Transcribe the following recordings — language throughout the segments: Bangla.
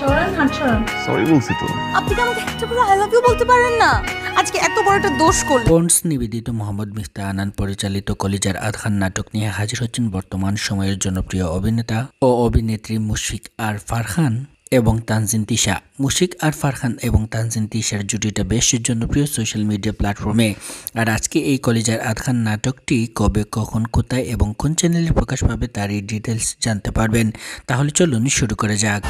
সরন হাট সরন সরি বলছি তো আপনি কি আমাকে একটা করে আই লাভ ইউ বলতে পারেন না আজকে এত বড় একটা দোষ করলেন ফোনস নিবেদিত মোহাম্মদ মিফতা আনান পরিচালিত কলিজার আদখান নাটক নিয়ে হাজির হচ্ছেন বর্তমান সময়ের জনপ্রিয় অভিনেতা ও অভিনেত্রী মুশফিক আর ফারহান এবং তানজিন তিশা মুশফিক আর ফারহান এবং তানজিন তিশার জুটিটা বেশ জনপ্রিয় সোশ্যাল মিডিয়া প্ল্যাটফর্মে আর আজকে এই কলিজার আদখান নাটকটি কবে কখন কোথায় এবং কোন চ্যানেলে প্রকাশ পাবে তার এই ডিটেইলস জানতে পারবেন তাহলে চলুন শুরু করা যাক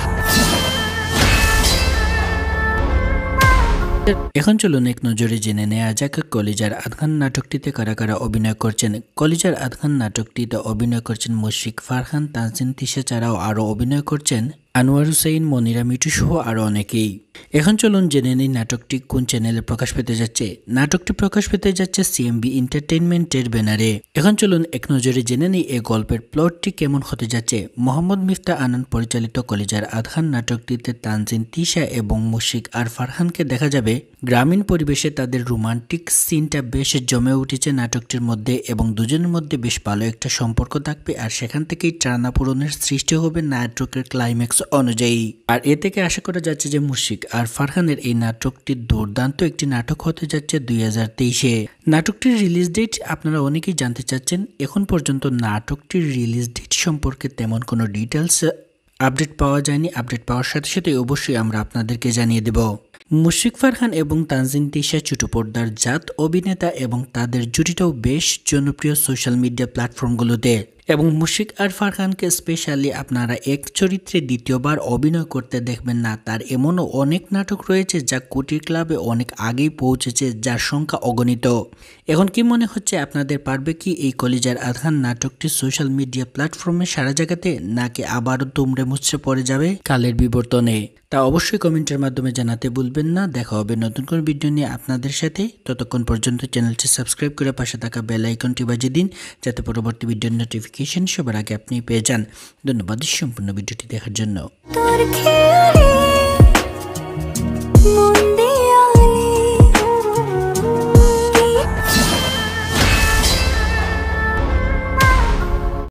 এখন চলুন এক নজরে জেনে নেওয়া যাক কলিজার আদখান নাটকটিতে কারা কারা অভিনয় করছেন কলিজার আদখান নাটকটিতে অভিনয় করছেন মুশফিক ফারহান তানজিন তিশা ছাড়াও আরও অভিনয় করছেন আনোয়ার সাইন মনিরা মিটু সহ আরও অনেকেই এখন চলুন জেনে নিই নাটকটি কোন চ্যানেলে প্রকাশ পেতে যাচ্ছে নাটকটি প্রকাশ পেতে যাচ্ছে সিএমবি এন্টারটেইনমেন্টের ব্যানারে এখন চলুন এক নজরে জেনে নিই এই গল্পের প্লটটি কেমন হতে যাচ্ছে মোহাম্মদ মিফতা আনান পরিচালিত কলিজার আদখান নাটকটিতে তানজিন তিশা এবং মুশফিক আর ফারহানকে দেখা যাবে গ্রামীণ পরিবেশে তাদের রোমান্টিক সিনটা বেশ জমে উঠেছে নাটকটির মধ্যে এবং দুজনের মধ্যে বেশ ভালো একটা সম্পর্ক থাকবে আর সেখান থেকেই টানা পূরণের সৃষ্টি হবে নাটকের ক্লাইম্যাক্স অনুযায়ী আর এ থেকে আশা করা যাচ্ছে যে মুশফিক আর ফারহানের এই নাটকটি দুর্দান্ত একটি নাটক হতে যাচ্ছে 2023-এ নাটকটির রিলিজ ডেট আপনারা অনেকেই জানতে চাচ্ছেন এখন পর্যন্ত নাটকটির রিলিজ ডেট সম্পর্কে তেমন কোনো ডিটেলস আপডেট পাওয়া যায়নি আপডেট পাওয়ার সাথে সাথে অবশ্যই আমরা আপনাদেরকে জানিয়ে দেব মুশফিক ফারহান এবং তানজিন তিশা ছোট পর্দার জাত অভিনেতা এবং তাদের জুটিটাও বেশ জনপ্রিয় সোশ্যাল মিডিয়া প্ল্যাটফর্মগুলোতে এবং মুশফিক আর ফারহানকে স্পেশালি আপনারা এক চরিত্রে দ্বিতীয়বার অভিনয় করতে দেখবেন না তার এমনও অনেক নাটক রয়েছে যা কোটি ক্লাবে অনেক আগেই পৌঁছেছে যার সংখ্যা অগণিত এখন কি মনে হচ্ছে আপনাদের পারবে কি এই কলিজার আদখান নাটকটি সোশ্যাল মিডিয়া প্ল্যাটফর্মে সারা জায়গাতে নাকি আবারও দুমড়ে মুচড়ে পড়ে যাবে কালের বিবর্তনে তা অবশ্যই কমেন্টের মাধ্যমে জানাতে ভুলবেন না দেখা হবে নতুন কোনো ভিডিও নিয়ে আপনাদের সাথে ততক্ষণ পর্যন্ত চ্যানেলটি সাবস্ক্রাইব করে পাশে থাকা বেল আইকনটি বাজিয়ে দিন যাতে পরবর্তী ভিডিওর নোটিফিকেশন সবার আগে আপনি পেয়ে যান ধন্যবাদ সম্পূর্ণ ভিডিওটি দেখার জন্য